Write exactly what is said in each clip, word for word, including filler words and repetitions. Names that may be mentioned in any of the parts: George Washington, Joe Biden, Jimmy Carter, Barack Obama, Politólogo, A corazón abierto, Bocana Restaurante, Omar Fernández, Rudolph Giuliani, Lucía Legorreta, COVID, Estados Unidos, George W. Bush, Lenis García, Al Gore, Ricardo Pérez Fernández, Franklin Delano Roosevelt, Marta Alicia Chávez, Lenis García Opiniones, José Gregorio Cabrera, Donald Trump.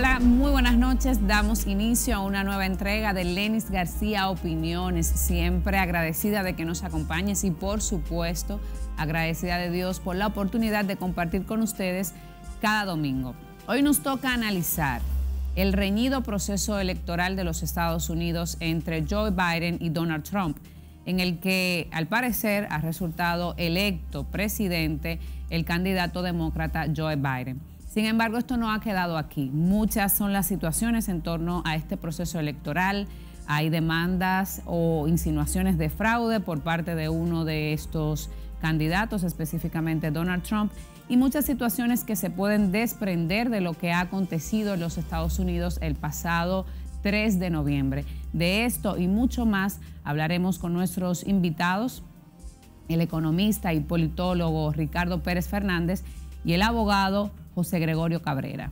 Hola, muy buenas noches. Damos inicio a una nueva entrega de Lenis García Opiniones. Siempre agradecida de que nos acompañes y, por supuesto, agradecida de Dios por la oportunidad de compartir con ustedes cada domingo. Hoy nos toca analizar el reñido proceso electoral de los Estados Unidos entre Joe Biden y Donald Trump, en el que, al parecer, ha resultado electo presidente el candidato demócrata Joe Biden. Sin embargo, esto no ha quedado aquí. Muchas son las situaciones en torno a este proceso electoral. Hay demandas o insinuaciones de fraude por parte de uno de estos candidatos, específicamente Donald Trump, y muchas situaciones que se pueden desprender de lo que ha acontecido en los Estados Unidos el pasado tres de noviembre. De esto y mucho más hablaremos con nuestros invitados, el economista y politólogo Ricardo Pérez Fernández y el abogado José Gregorio Cabrera.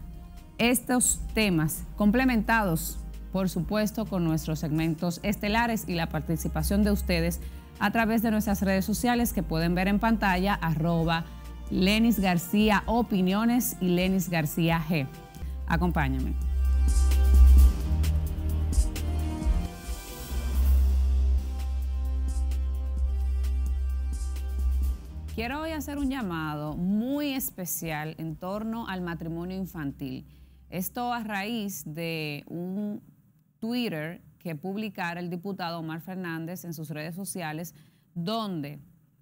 Estos temas complementados, por supuesto, con nuestros segmentos estelares y la participación de ustedes a través de nuestras redes sociales que pueden ver en pantalla, arroba Lenis García Opiniones y Lenis García G. Acompáñame. Quiero hoy hacer un llamado muy especial en torno al matrimonio infantil. Esto a raíz de un Twitter que publicara el diputado Omar Fernández en sus redes sociales, donde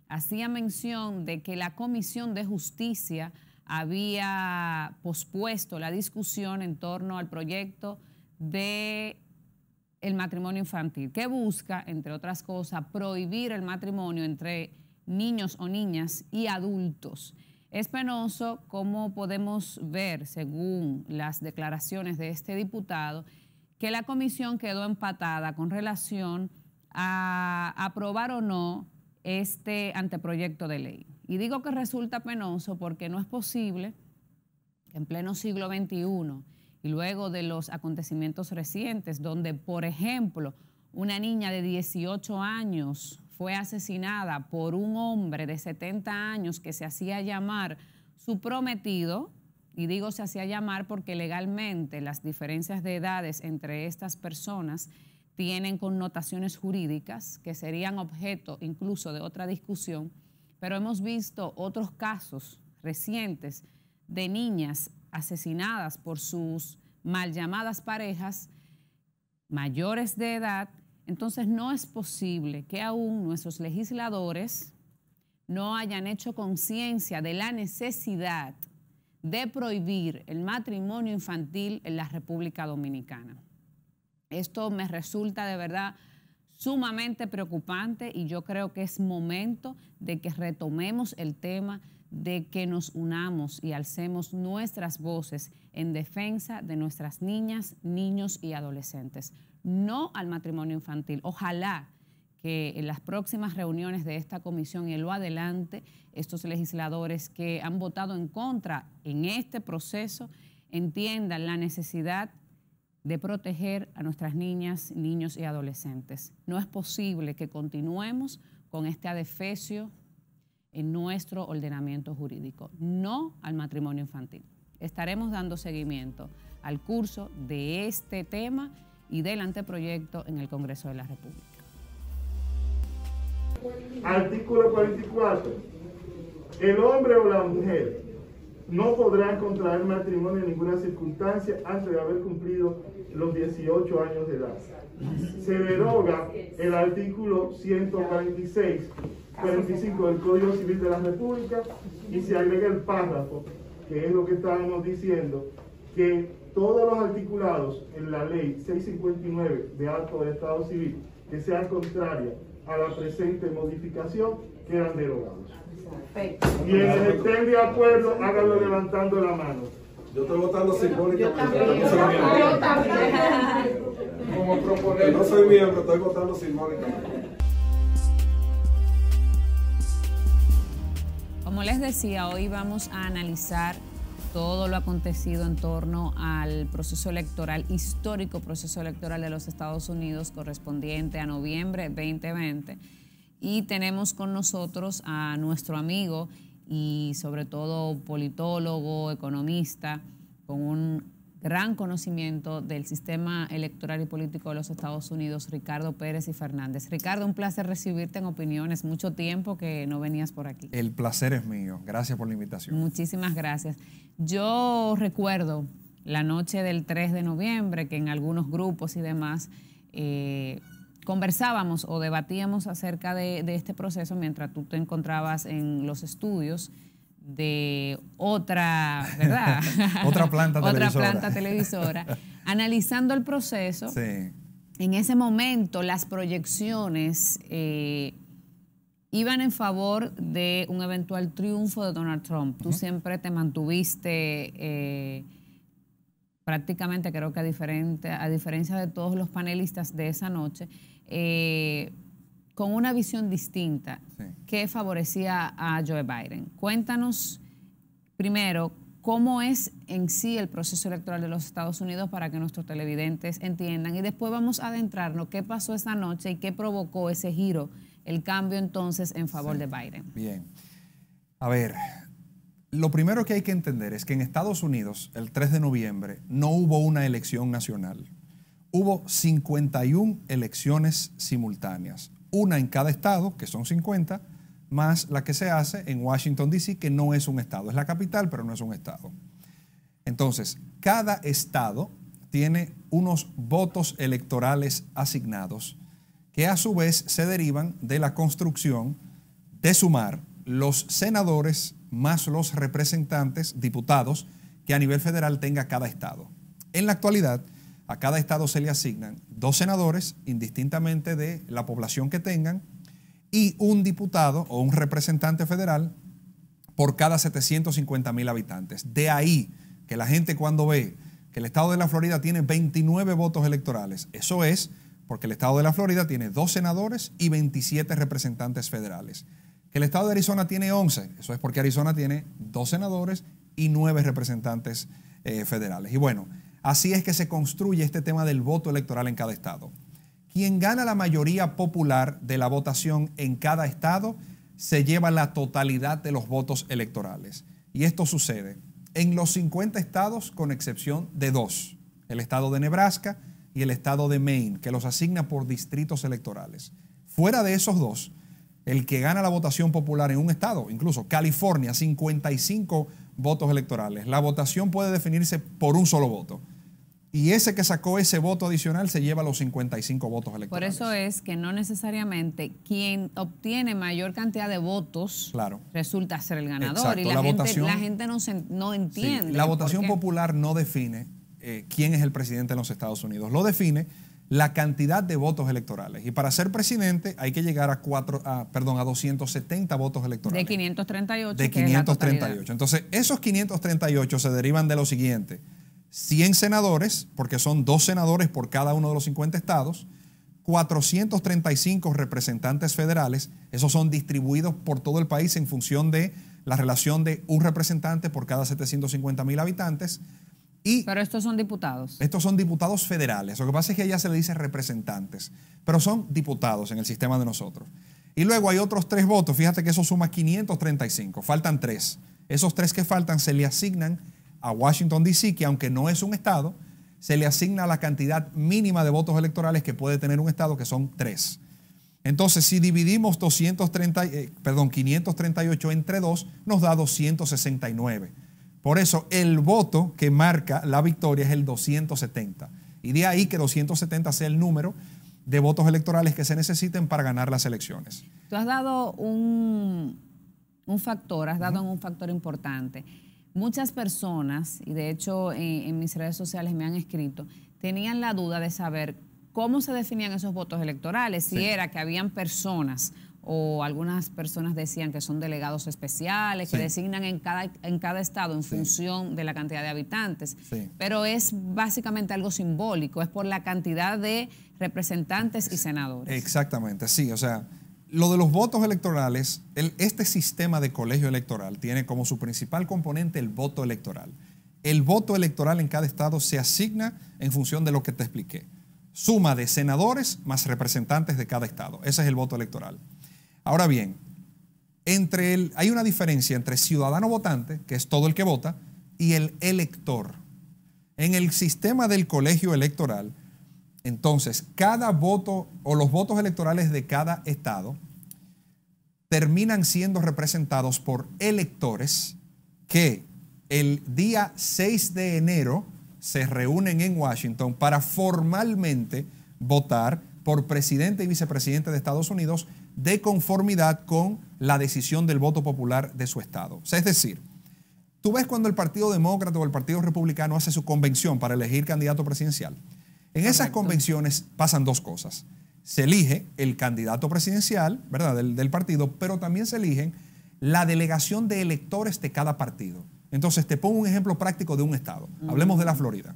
hacía mención de que la Comisión de Justicia había pospuesto la discusión en torno al proyecto de el matrimonio infantil, que busca, entre otras cosas, prohibir el matrimonio entre niños o niñas y adultos. Es penoso, como podemos ver según las declaraciones de este diputado, que la comisión quedó empatada con relación a aprobar o no este anteproyecto de ley. Y digo que resulta penoso porque no es posible que en pleno siglo veintiuno y luego de los acontecimientos recientes, donde, por ejemplo, una niña de dieciocho años fue asesinada por un hombre de setenta años que se hacía llamar su prometido, y digo se hacía llamar porque legalmente las diferencias de edades entre estas personas tienen connotaciones jurídicas que serían objeto incluso de otra discusión, pero hemos visto otros casos recientes de niñas asesinadas por sus mal llamadas parejas mayores de edad. Entonces no es posible que aún nuestros legisladores no hayan hecho conciencia de la necesidad de prohibir el matrimonio infantil en la República Dominicana. Esto me resulta de verdad sumamente preocupante y yo creo que es momento de que retomemos el tema, de que nos unamos y alcemos nuestras voces en defensa de nuestras niñas, niños y adolescentes. No al matrimonio infantil. Ojalá que en las próximas reuniones de esta comisión y en lo adelante, estos legisladores que han votado en contra en este proceso entiendan la necesidad de proteger a nuestras niñas, niños y adolescentes. No es posible que continuemos con este adefesio en nuestro ordenamiento jurídico. No al matrimonio infantil. Estaremos dando seguimiento al curso de este tema y del anteproyecto en el Congreso de la República. Artículo cuarenta y cuatro. El hombre o la mujer no podrán contraer matrimonio en ninguna circunstancia antes de haber cumplido los dieciocho años de edad. Se deroga el artículo ciento cuarenta y seis, cuarenta y cinco del Código Civil de la República y se agrega el párrafo, que es lo que estábamos diciendo, que todos los articulados en la ley seiscientos cincuenta y nueve de acto del Estado Civil que sean contrarias a la presente modificación quedan derogados. Perfecto. Quienes estén de acuerdo, háganlo levantando la mano. Yo estoy votando simbólicamente. Yo también. Yo también. Como proponer. No soy miembro, estoy votando simbólicamente. Como les decía, hoy vamos a analizar todo lo acontecido en torno al proceso electoral, histórico proceso electoral de los Estados Unidos correspondiente a noviembre veinte veinte. Y tenemos con nosotros a nuestro amigo y sobre todo politólogo, economista, con un gran conocimiento del sistema electoral y político de los Estados Unidos, Ricardo Pérez y Fernández. Ricardo, un placer recibirte en Opiniones. Mucho tiempo que no venías por aquí. El placer es mío. Gracias por la invitación. Muchísimas gracias. Yo recuerdo la noche del tres de noviembre que en algunos grupos y demás eh, conversábamos o debatíamos acerca de, de este proceso mientras tú te encontrabas en los estudios de otra, ¿verdad? otra planta otra televisora. Otra planta televisora. Analizando el proceso, sí. En ese momento las proyecciones eh, iban en favor de un eventual triunfo de Donald Trump. Tú uh-huh. siempre te mantuviste eh, prácticamente, creo que a, diferente, a diferencia de todos los panelistas de esa noche, eh, con una visión distinta sí. que favorecía a Joe Biden. Cuéntanos primero cómo es en sí el proceso electoral de los Estados Unidos para que nuestros televidentes entiendan, y después vamos a adentrarnos qué pasó esa noche y qué provocó ese giro, el cambio entonces en favor sí. de Biden. Bien. A ver, lo primero que hay que entender es que en Estados Unidos el tres de noviembre no hubo una elección nacional. Hubo cincuenta y una elecciones simultáneas. Una en cada estado, que son cincuenta, más la que se hace en Washington, D C, que no es un estado. Es la capital, pero no es un estado. Entonces, cada estado tiene unos votos electorales asignados que a su vez se derivan de la construcción de sumar los senadores más los representantes, diputados, que a nivel federal tenga cada estado. En la actualidad, a cada estado se le asignan dos senadores, indistintamente de la población que tengan, y un diputado o un representante federal por cada setecientos cincuenta mil habitantes. De ahí que la gente cuando ve que el estado de la Florida tiene veintinueve votos electorales, eso es porque el estado de la Florida tiene dos senadores y veintisiete representantes federales. Que el estado de Arizona tiene once, eso es porque Arizona tiene dos senadores y nueve representantes eh, federales. Y bueno, así es que se construye este tema del voto electoral en cada estado. Quien gana la mayoría popular de la votación en cada estado se lleva la totalidad de los votos electorales. Y esto sucede en los cincuenta estados con excepción de dos, el estado de Nebraska y el estado de Maine, que los asigna por distritos electorales. Fuera de esos dos, el que gana la votación popular en un estado, incluso California, cincuenta y cinco votos electorales. La votación puede definirse por un solo voto. Y ese que sacó ese voto adicional se lleva los cincuenta y cinco votos electorales. Por eso es que no necesariamente quien obtiene mayor cantidad de votos claro. resulta ser el ganador. Exacto. Y la, la, gente, votación, la gente no, se, no entiende. Sí. La votación popular no define eh, quién es el presidente en los Estados Unidos. Lo define la cantidad de votos electorales. Y para ser presidente hay que llegar a, cuatro, a, perdón, a doscientos setenta votos electorales. De quinientos treinta y ocho. De quinientos treinta y ocho. Entonces, esos quinientos treinta y ocho se derivan de lo siguiente. cien senadores, porque son dos senadores por cada uno de los cincuenta estados, cuatrocientos treinta y cinco representantes federales, esos son distribuidos por todo el país en función de la relación de un representante por cada setecientos cincuenta mil habitantes. Y pero estos son diputados. Estos son diputados federales, lo que pasa es que allá se le dice representantes, pero son diputados en el sistema de nosotros. Y luego hay otros tres votos, fíjate que eso suma quinientos treinta y cinco, faltan tres. Esos tres que faltan se le asignan a Washington, D C, que aunque no es un estado, se le asigna la cantidad mínima de votos electorales que puede tener un estado, que son tres. Entonces, si dividimos doscientos treinta, eh, perdón, quinientos treinta y ocho entre dos, nos da doscientos sesenta y nueve. Por eso, el voto que marca la victoria es el doscientos setenta. Y de ahí que doscientos setenta sea el número de votos electorales que se necesiten para ganar las elecciones. Tú has dado un, un factor, has dado uh-huh. un factor importante. Muchas personas, y de hecho en, en mis redes sociales me han escrito, tenían la duda de saber cómo se definían esos votos electorales, si sí. era que habían personas, o algunas personas decían que son delegados especiales, sí. que designan en cada, en cada estado en sí. función de la cantidad de habitantes, sí. pero es básicamente algo simbólico, es por la cantidad de representantes y senadores. Exactamente, sí, o sea, lo de los votos electorales, el, este sistema de colegio electoral tiene como su principal componente el voto electoral. El voto electoral en cada estado se asigna en función de lo que te expliqué. Suma de senadores más representantes de cada estado. Ese es el voto electoral. Ahora bien, entre el, hay una diferencia entre ciudadano votante, que es todo el que vota, y el elector. en el sistema del colegio electoral, entonces cada voto o los votos electorales de cada estado terminan siendo representados por electores que el día seis de enero se reúnen en Washington para formalmente votar por presidente y vicepresidente de Estados Unidos de conformidad con la decisión del voto popular de su estado. Es decir, tú ves cuando el Partido Demócrata o el Partido Republicano hace su convención para elegir candidato presidencial. En Correcto. Esas convenciones pasan dos cosas. Se elige el candidato presidencial, ¿verdad?, del, del partido, pero también se eligen la delegación de electores de cada partido. Entonces, te pongo un ejemplo práctico de un estado. Uh-huh. Hablemos de la Florida.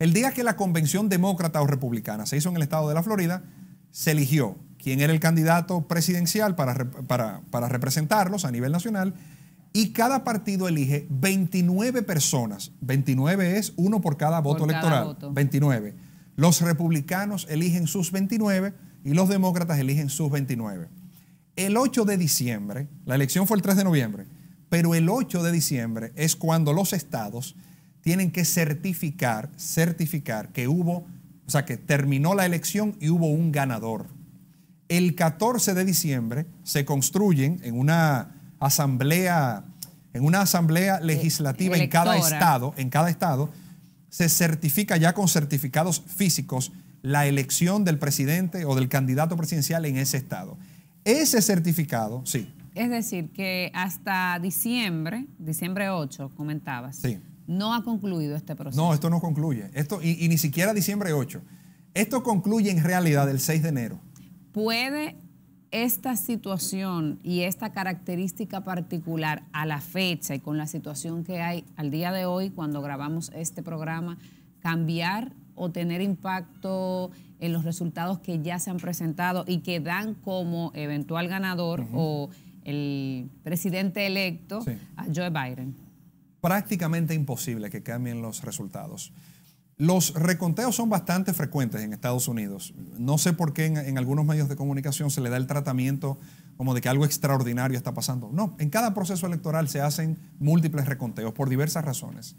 El día que la convención demócrata o republicana se hizo en el estado de la Florida, se eligió quién era el candidato presidencial para, para, para representarlos a nivel nacional, y cada partido elige veintinueve personas. veintinueve es uno por cada voto por electoral. Cada voto. veintinueve. Los republicanos eligen sus veintinueve y los demócratas eligen sus veintinueve. El ocho de diciembre, la elección fue el tres de noviembre, pero el ocho de diciembre es cuando los estados tienen que certificar, certificar que hubo, o sea, que terminó la elección y hubo un ganador. El catorce de diciembre se construyen en una asamblea, en una asamblea legislativa en cada estado, en cada estado se certifica ya con certificados físicos la elección del presidente o del candidato presidencial en ese estado. Ese certificado, sí. Es decir, que hasta diciembre, diciembre ocho, comentabas, sí. No ha concluido este proceso. No, esto no concluye. Esto, y, y ni siquiera diciembre ocho. Esto concluye en realidad el seis de enero. ¿Puede esta situación y esta característica particular a la fecha y con la situación que hay al día de hoy cuando grabamos este programa cambiar o tener impacto en los resultados que ya se han presentado y que dan como eventual ganador uh-huh. o el presidente electo sí. a Joe Biden? Prácticamente imposible que cambien los resultados. Los reconteos son bastante frecuentes en Estados Unidos. No sé por qué en, en algunos medios de comunicación se le da el tratamiento como de que algo extraordinario está pasando. No, en cada proceso electoral se hacen múltiples reconteos por diversas razones.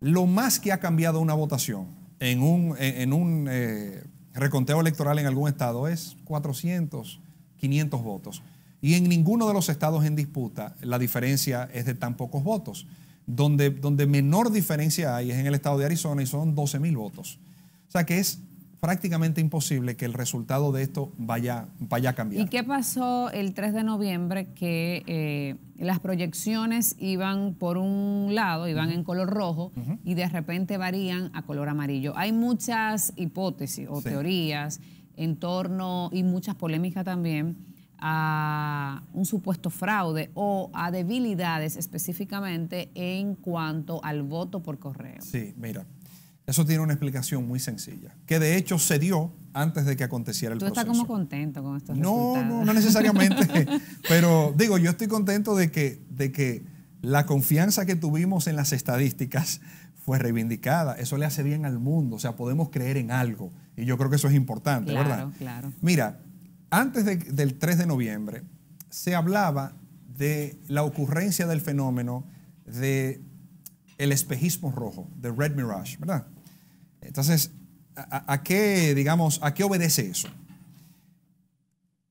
Lo más que ha cambiado una votación en un, en un eh, reconteo electoral en algún estado es cuatrocientos, quinientos votos. Y en ninguno de los estados en disputa la diferencia es de tan pocos votos. Donde, donde menor diferencia hay es en el estado de Arizona y son doce mil votos. O sea que es prácticamente imposible que el resultado de esto vaya, vaya a cambiar. ¿Y qué pasó el tres de noviembre? Que eh, las proyecciones iban por un lado, iban uh-huh. en color rojo uh-huh. y de repente varían a color amarillo. Hay muchas hipótesis o sí. teorías en torno y muchas polémicas también a un supuesto fraude o a debilidades específicamente en cuanto al voto por correo. Sí, mira, eso tiene una explicación muy sencilla, que de hecho se dio antes de que aconteciera el proceso. ¿Tú estás como contento con estos resultados? No, no, no necesariamente, pero digo, yo estoy contento de que, de que la confianza que tuvimos en las estadísticas fue reivindicada. Eso le hace bien al mundo, o sea, podemos creer en algo y yo creo que eso es importante, claro, ¿verdad? Claro, claro. Mira, antes de, del tres de noviembre se hablaba de la ocurrencia del fenómeno del espejismo rojo, de red mirage, ¿verdad? Entonces, ¿a, a qué, digamos, ¿a qué obedece eso?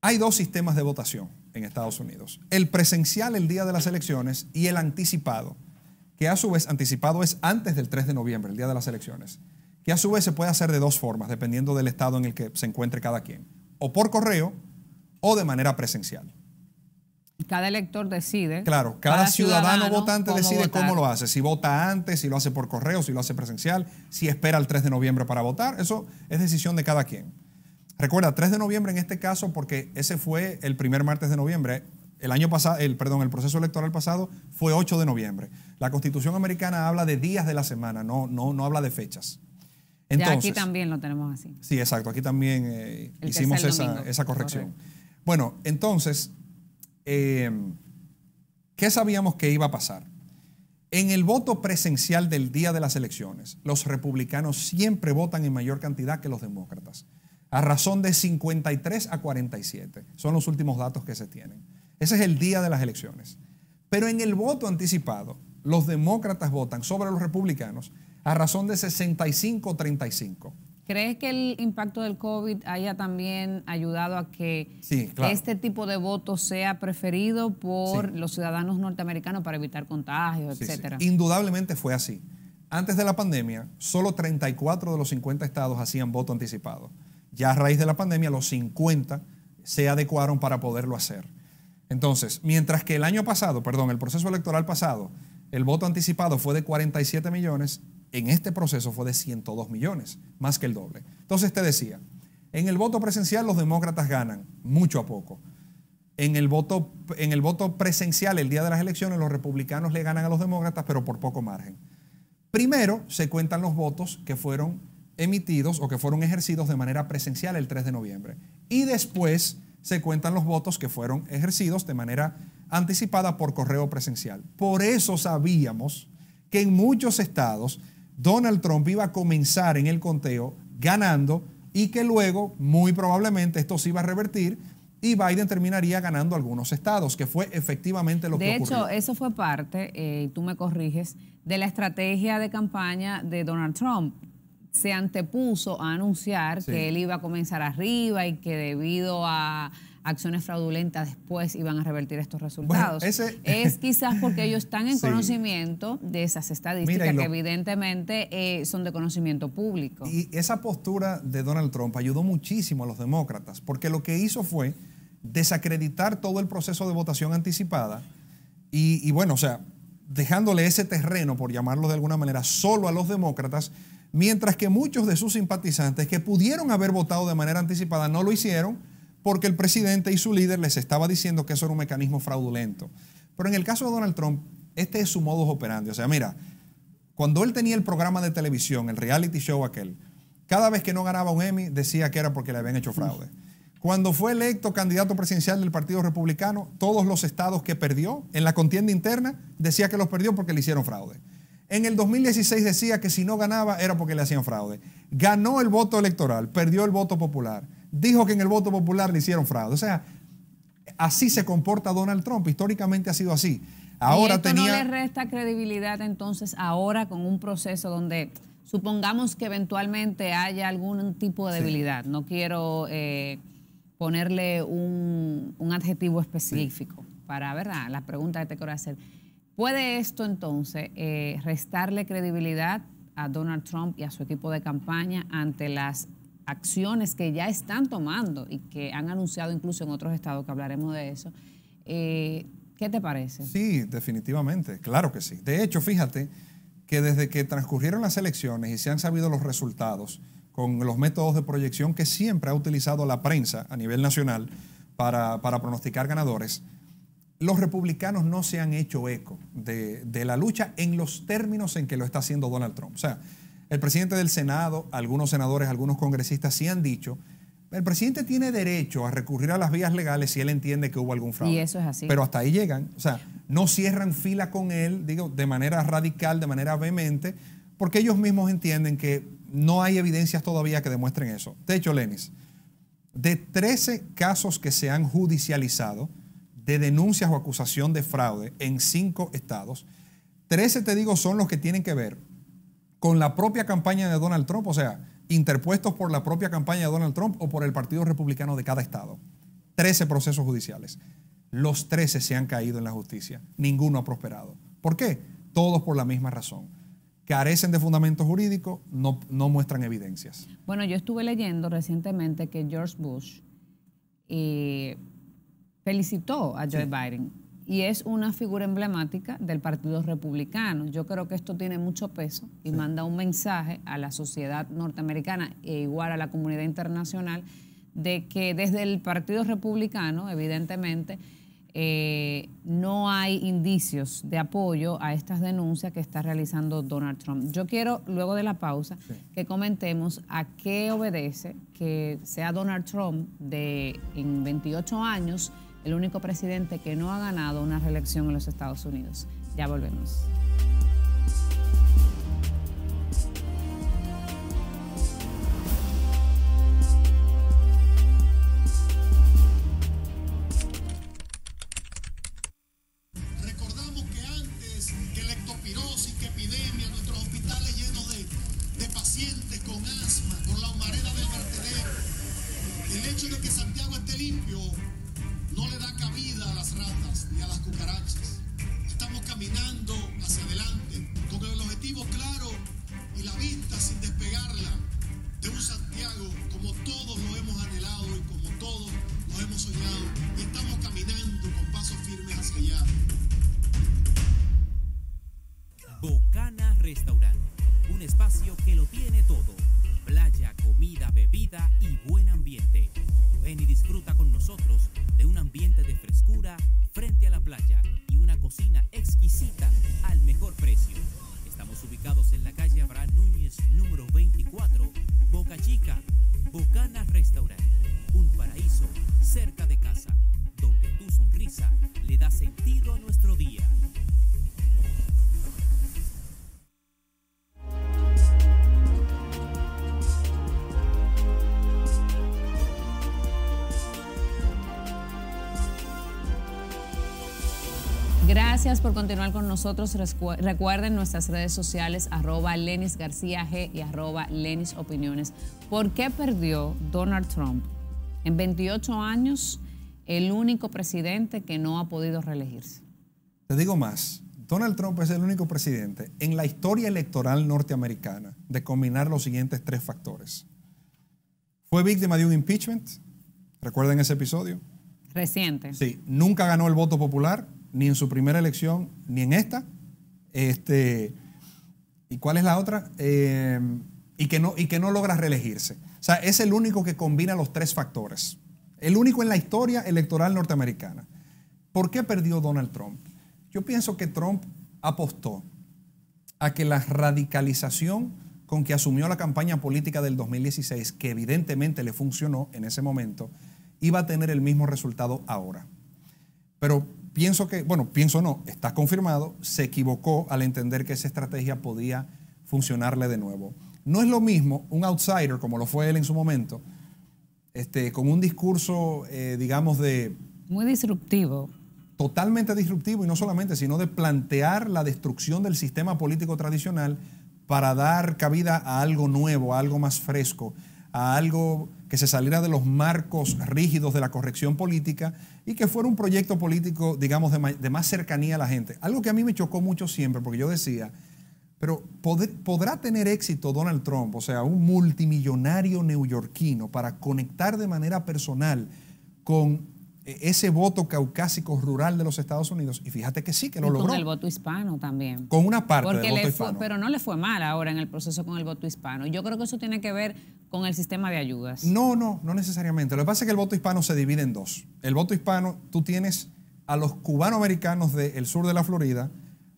Hay dos sistemas de votación en Estados Unidos. El presencial el día de las elecciones y el anticipado, que a su vez anticipado es antes del tres de noviembre, el día de las elecciones, que a su vez se puede hacer de dos formas, dependiendo del estado en el que se encuentre cada quien. O por correo o de manera presencial. Cada elector decide. Claro, cada, cada ciudadano, ciudadano votante cómo decide votar. Cómo lo hace. Si vota antes, si lo hace por correo, si lo hace presencial, si espera el tres de noviembre para votar. Eso es decisión de cada quien. Recuerda, tres de noviembre en este caso porque ese fue el primer martes de noviembre. El año pasado, el, perdón, el proceso electoral pasado fue ocho de noviembre. La Constitución americana habla de días de la semana, no, no, no habla de fechas. Entonces, ya aquí también lo tenemos así. Sí, exacto. Aquí también eh, hicimos esa, esa corrección. Correcto. Bueno, entonces, eh, ¿qué sabíamos que iba a pasar? En el voto presencial del día de las elecciones, los republicanos siempre votan en mayor cantidad que los demócratas, a razón de cincuenta y tres a cuarenta y siete. Son los últimos datos que se tienen. Ese es el día de las elecciones. Pero en el voto anticipado, los demócratas votan sobre los republicanos a razón de sesenta y cinco a treinta y cinco. ¿Crees que el impacto del COVID haya también ayudado a que sí, claro. este tipo de voto sea preferido por sí. los ciudadanos norteamericanos para evitar contagios, sí, etcétera? Sí. Indudablemente fue así. Antes de la pandemia, solo treinta y cuatro de los cincuenta estados hacían voto anticipado. Ya a raíz de la pandemia, los cincuenta se adecuaron para poderlo hacer. Entonces, mientras que el año pasado, perdón, el proceso electoral pasado, el voto anticipado fue de cuarenta y siete millones, en este proceso fue de ciento dos millones, más que el doble. Entonces te decía, en el voto presencial los demócratas ganan mucho a poco. En el voto, en el voto presencial el día de las elecciones los republicanos le ganan a los demócratas, pero por poco margen. Primero se cuentan los votos que fueron emitidos o que fueron ejercidos de manera presencial el tres de noviembre. Y después se cuentan los votos que fueron ejercidos de manera anticipada por correo presencial. Por eso sabíamos que en muchos estados Donald Trump iba a comenzar en el conteo ganando y que luego muy probablemente esto se iba a revertir y Biden terminaría ganando algunos estados, que fue efectivamente lo que ocurrió. De hecho, eso fue parte, eh, tú me corriges, de la estrategia de campaña de Donald Trump. Se antepuso a anunciar sí. que él iba a comenzar arriba y que debido a acciones fraudulentas después iban a revertir estos resultados. Bueno, ese... Es quizás porque ellos están en sí. conocimiento de esas estadísticas Mira, lo... que evidentemente eh, son de conocimiento público. Y esa postura de Donald Trump ayudó muchísimo a los demócratas, porque lo que hizo fue desacreditar todo el proceso de votación anticipada y, y bueno, o sea, dejándole ese terreno, por llamarlo de alguna manera, solo a los demócratas, mientras que muchos de sus simpatizantes que pudieron haber votado de manera anticipada no lo hicieron porque el presidente y su líder les estaba diciendo que eso era un mecanismo fraudulento. Pero en el caso de Donald Trump, este es su modus operandi. O sea, mira, cuando él tenía el programa de televisión, el reality show aquel, cada vez que no ganaba un Emmy decía que era porque le habían hecho fraude. Cuando fue electo candidato presidencial del Partido Republicano, todos los estados que perdió en la contienda interna decía que los perdió porque le hicieron fraude. En el dos mil dieciséis decía que si no ganaba era porque le hacían fraude. Ganó el voto electoral, perdió el voto popular. Dijo que en el voto popular le hicieron fraude. O sea, así se comporta Donald Trump. Históricamente ha sido así. Ahora ¿Y esto tenía... no le resta credibilidad entonces ahora con un proceso donde supongamos que eventualmente haya algún tipo de debilidad? Sí. No quiero eh, ponerle un, un adjetivo específico sí. para, ¿verdad? La pregunta que te quiero hacer. ¿Puede esto entonces eh, restarle credibilidad a Donald Trump y a su equipo de campaña ante las acciones que ya están tomando y que han anunciado incluso en otros estados, que hablaremos de eso? Eh, ¿Qué te parece? Sí, definitivamente, claro que sí. De hecho, fíjate que desde que transcurrieron las elecciones y se han sabido los resultados con los métodos de proyección que siempre ha utilizado la prensa a nivel nacional para, para pronosticar ganadores, los republicanos no se han hecho eco de, de la lucha en los términos en que lo está haciendo Donald Trump. O sea, el presidente del Senado, algunos senadores, algunos congresistas sí han dicho, el presidente tiene derecho a recurrir a las vías legales si él entiende que hubo algún fraude. Y eso es así. Pero hasta ahí llegan. O sea, no cierran fila con él, digo, de manera radical, de manera vehemente, porque ellos mismos entienden que no hay evidencias todavía que demuestren eso. De hecho, Lenis, de trece casos que se han judicializado, de denuncias o acusación de fraude en cinco estados, trece, te digo, son los que tienen que ver con la propia campaña de Donald Trump, o sea, interpuestos por la propia campaña de Donald Trump o por el Partido Republicano de cada estado. trece procesos judiciales. Los trece se han caído en la justicia. Ninguno ha prosperado. ¿Por qué? Todos por la misma razón. Carecen de fundamento jurídico, no, no muestran evidencias. Bueno, yo estuve leyendo recientemente que George Bush... Eh, felicitó a Joe sí. Biden y es una figura emblemática del Partido Republicano. Yo creo que esto tiene mucho peso y sí. manda un mensaje a la sociedad norteamericana e igual a la comunidad internacional de que desde el Partido Republicano, evidentemente, eh, no hay indicios de apoyo a estas denuncias que está realizando Donald Trump. Yo quiero, luego de la pausa, sí. que comentemos a qué obedece que sea Donald Trump de en veintiocho años el único presidente que no ha ganado una reelección en los Estados Unidos. Ya volvemos. Recordamos que antes que leptospirosis, que epidemia, nuestros hospitales llenos de limpio no le da cabida a las ratas ni a las cucarachas. Estamos caminando hacia adelante con el objetivo claro y la vista sin despegarla de un Santiago como todos lo hemos anhelado y como todos lo hemos soñado, y estamos caminando con pasos firmes hacia allá. Bocana Restaurante, un espacio que lo tiene todo: playa, comida, bebida y buen ambiente. Ven y disfruta con nosotros de un ambiente de frescura frente a la playa y una cocina exquisita al mejor precio. Estamos ubicados en la calle Abraham Núñez, número veinticuatro, Boca Chica. Bocana Restaurant, un paraíso cerca de casa, donde tu sonrisa le da sentido a nuestro día. Gracias por continuar con nosotros. Recuerden nuestras redes sociales, arroba Lenis García G y arroba Lenis Opiniones. ¿Por qué perdió Donald Trump? En veintiocho años, el único presidente que no ha podido reelegirse. Te digo más, Donald Trump es el único presidente en la historia electoral norteamericana de combinar los siguientes tres factores. Fue víctima de un impeachment, ¿recuerdan ese episodio? Reciente. Sí, nunca ganó el voto popular, ni en su primera elección, ni en esta. Este, ¿Y cuál es la otra? Eh, y, que no, y que no logra reelegirse. O sea, es el único que combina los tres factores. El único en la historia electoral norteamericana. ¿Por qué perdió Donald Trump? Yo pienso que Trump apostó a que la radicalización con que asumió la campaña política del dos mil dieciséis, que evidentemente le funcionó en ese momento, iba a tener el mismo resultado ahora. Pero pienso que, bueno, pienso no, está confirmado, se equivocó al entender que esa estrategia podía funcionarle de nuevo. No es lo mismo un outsider, como lo fue él en su momento, este, con un discurso, eh, digamos, de... Muy disruptivo. Totalmente disruptivo, y no solamente, sino de plantear la destrucción del sistema político tradicional para dar cabida a algo nuevo, a algo más fresco, a algo que se saliera de los marcos rígidos de la corrección política y que fuera un proyecto político, digamos, de, de más cercanía a la gente. Algo que a mí me chocó mucho siempre, porque yo decía, pero ¿pod- ¿podrá tener éxito Donald Trump? O sea, un multimillonario neoyorquino, para conectar de manera personal con ese voto caucásico rural de los Estados Unidos. Y fíjate que sí, que lo y logró. Con el voto hispano también. Con una parte Porque del voto fue, hispano. Pero no le fue mal ahora en el proceso con el voto hispano. Yo creo que eso tiene que ver con el sistema de ayudas. No, no, no necesariamente. Lo que pasa es que el voto hispano se divide en dos. El voto hispano, tú tienes a los cubanoamericanos del sur de la Florida,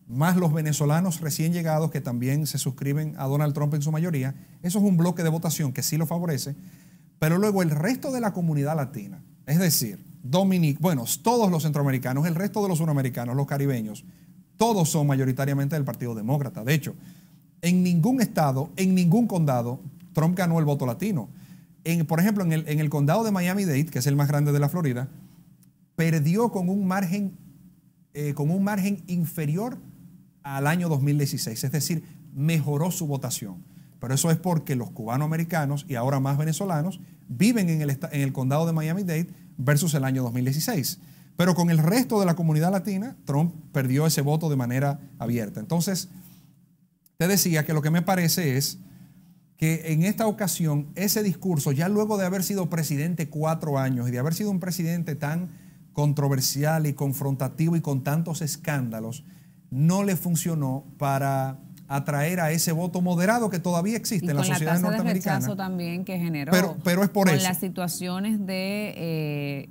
más los venezolanos recién llegados que también se suscriben a Donald Trump en su mayoría. Eso es un bloque de votación que sí lo favorece. Pero luego el resto de la comunidad latina, es decir, Dominic, bueno, todos los centroamericanos, el resto de los suramericanos, los caribeños, todos son mayoritariamente del Partido Demócrata. De hecho, en ningún estado, en ningún condado, Trump ganó el voto latino. En, por ejemplo, en el, en el condado de Miami-Dade, que es el más grande de la Florida, perdió con un margen, eh, con un margen inferior al año dos mil dieciséis. Es decir, mejoró su votación. Pero eso es porque los cubanoamericanos y ahora más venezolanos viven en el, en el condado de Miami-Dade versus el año dos mil dieciséis. Pero con el resto de la comunidad latina, Trump perdió ese voto de manera abierta. Entonces, te decía que lo que me parece es que en esta ocasión, ese discurso, ya luego de haber sido presidente cuatro años y de haber sido un presidente tan controversial y confrontativo y con tantos escándalos, no le funcionó para atraer a ese voto moderado que todavía existe y en la sociedad norteamericana. Con la tasa de rechazo también que generó. Pero, pero es por eso. Con las situaciones de eh,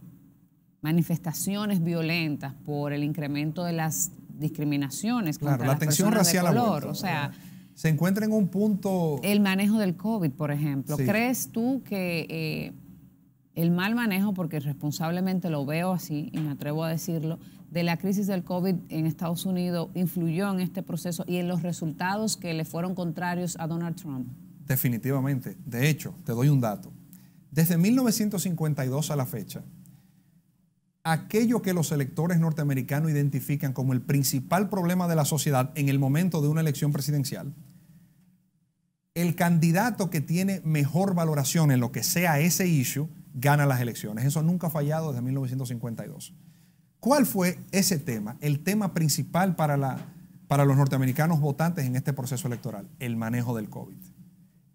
manifestaciones violentas por el incremento de las discriminaciones contra claro, la las tensión personas racial de color. O sea, se encuentra en un punto... El manejo del COVID, por ejemplo. Sí. ¿Crees tú que eh, el mal manejo, porque responsablemente lo veo así y me atrevo a decirlo, de la crisis del COVID en Estados Unidos influyó en este proceso y en los resultados que le fueron contrarios a Donald Trump? Definitivamente. De hecho, te doy un dato. Desde mil novecientos cincuenta y dos a la fecha, aquello que los electores norteamericanos identifican como el principal problema de la sociedad en el momento de una elección presidencial, el candidato que tiene mejor valoración en lo que sea ese issue gana las elecciones. Eso nunca ha fallado desde mil novecientos cincuenta y dos. ¿Cuál fue ese tema, el tema principal para, la, para los norteamericanos votantes en este proceso electoral? El manejo del COVID.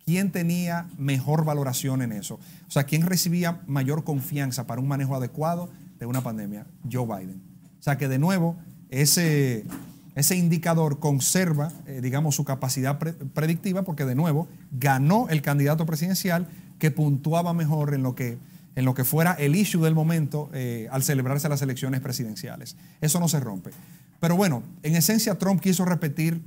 ¿Quién tenía mejor valoración en eso? O sea, ¿quién recibía mayor confianza para un manejo adecuado de una pandemia? Joe Biden. O sea, que de nuevo, ese, ese indicador conserva, eh, digamos, su capacidad pre- predictiva porque de nuevo ganó el candidato presidencial que puntuaba mejor en lo que... en lo que fuera el issue del momento eh, al celebrarse las elecciones presidenciales. Eso no se rompe. Pero bueno, en esencia Trump quiso repetir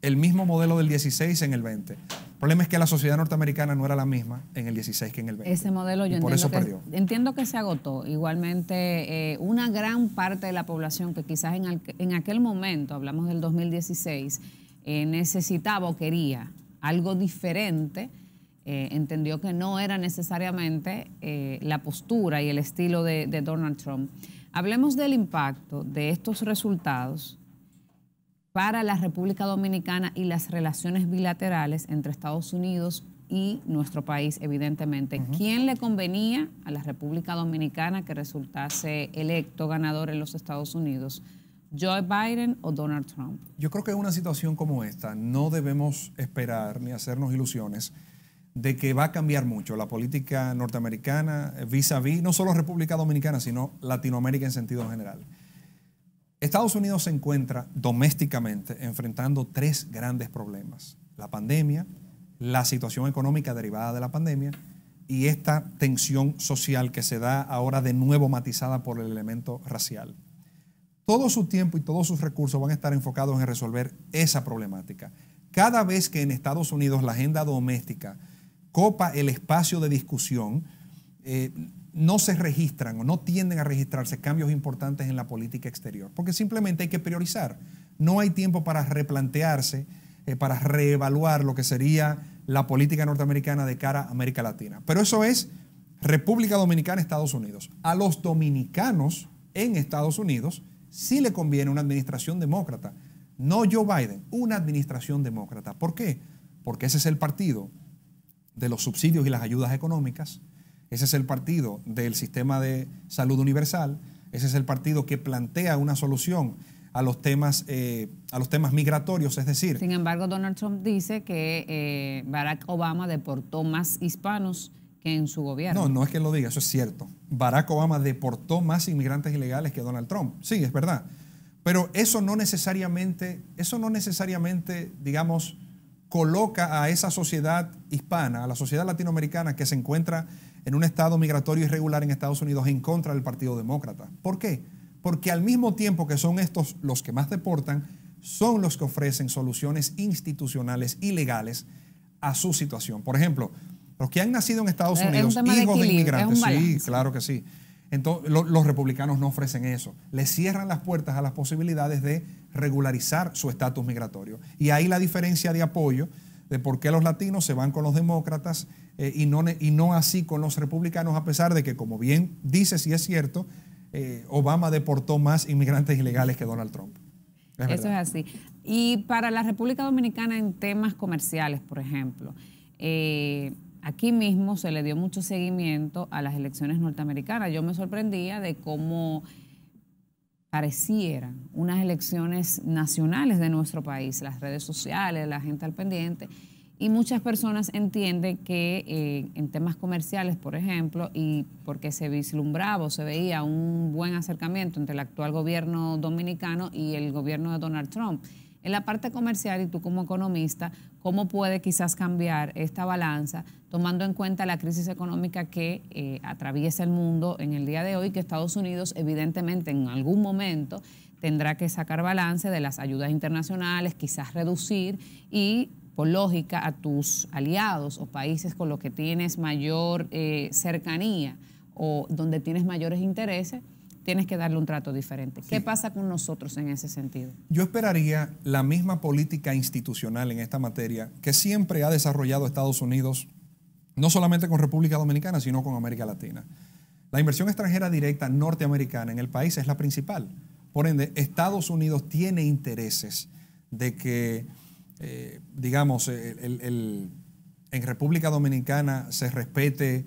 el mismo modelo del dieciséis en el veinte. El problema es que la sociedad norteamericana no era la misma en el dieciséis que en el veinte. Ese modelo yo por entiendo, eso que, perdió. entiendo que se agotó. Igualmente, eh, una gran parte de la población que quizás en, al, en aquel momento, hablamos del dos mil dieciséis, eh, necesitaba o quería algo diferente, Eh, entendió que no era necesariamente eh, la postura y el estilo de, de Donald Trump. Hablemos del impacto de estos resultados para la República Dominicana y las relaciones bilaterales entre Estados Unidos y nuestro país, evidentemente. Uh-huh. ¿Quién le convenía a la República Dominicana que resultase electo ganador en los Estados Unidos? ¿Joe Biden o Donald Trump? Yo creo que en una situación como esta no debemos esperar ni hacernos ilusiones de que va a cambiar mucho la política norteamericana vis-a-vis, no solo República Dominicana, sino Latinoamérica en sentido general. Estados Unidos se encuentra domésticamente enfrentando tres grandes problemas: la pandemia, la situación económica derivada de la pandemia y esta tensión social que se da ahora de nuevo matizada por el elemento racial. Todo su tiempo y todos sus recursos van a estar enfocados en resolver esa problemática. Cada vez que en Estados Unidos la agenda doméstica copa el espacio de discusión, eh, no se registran o no tienden a registrarse cambios importantes en la política exterior, porque simplemente hay que priorizar. No hay tiempo para replantearse, eh, para reevaluar lo que sería la política norteamericana de cara a América Latina. Pero eso es República Dominicana, Estados Unidos. A los dominicanos en Estados Unidos sí le conviene una administración demócrata, no Joe Biden, una administración demócrata. ¿Por qué? Porque ese es el partido de los subsidios y las ayudas económicas, ese es el partido del sistema de salud universal, ese es el partido que plantea una solución a los temas, eh, a los temas migratorios, es decir... Sin embargo, Donald Trump dice que eh, Barack Obama deportó más hispanos que en su gobierno. No, no es que lo diga, eso es cierto. Barack Obama deportó más inmigrantes ilegales que Donald Trump. Sí, es verdad. Pero eso no necesariamente, eso no necesariamente, digamos... coloca a esa sociedad hispana, a la sociedad latinoamericana que se encuentra en un estado migratorio irregular en Estados Unidos en contra del Partido Demócrata. ¿Por qué? Porque al mismo tiempo que son estos los que más deportan, son los que ofrecen soluciones institucionales y legales a su situación. Por ejemplo, los que han nacido en Estados Unidos, hijos de inmigrantes, sí, claro que sí. Entonces, lo, los republicanos no ofrecen eso. Les cierran las puertas a las posibilidades de regularizar su estatus migratorio. Y ahí la diferencia de apoyo de por qué los latinos se van con los demócratas eh, y, no, y no así con los republicanos, a pesar de que, como bien dices y es cierto, eh, Obama deportó más inmigrantes ilegales que Donald Trump. Es eso es así. Y para la República Dominicana en temas comerciales, por ejemplo, eh, aquí mismo se le dio mucho seguimiento a las elecciones norteamericanas. Yo me sorprendía de cómo parecieran unas elecciones nacionales de nuestro país, las redes sociales, la gente al pendiente, y muchas personas entienden que eh, en temas comerciales, por ejemplo, y porque se vislumbraba o se veía un buen acercamiento entre el actual gobierno dominicano y el gobierno de Donald Trump. En la parte comercial, y tú como economista, ¿cómo puede quizás cambiar esta balanza tomando en cuenta la crisis económica que eh, atraviesa el mundo en el día de hoy, que Estados Unidos evidentemente en algún momento tendrá que sacar balance de las ayudas internacionales, quizás reducir y, por lógica, a tus aliados o países con los que tienes mayor eh, cercanía o donde tienes mayores intereses, tienes que darle un trato diferente? ¿Qué sí. pasa con nosotros en ese sentido? Yo esperaría la misma política institucional en esta materia que siempre ha desarrollado Estados Unidos, no solamente con República Dominicana, sino con América Latina. La inversión extranjera directa norteamericana en el país es la principal. Por ende, Estados Unidos tiene intereses de que, eh, digamos, el, el, el, en República Dominicana se respete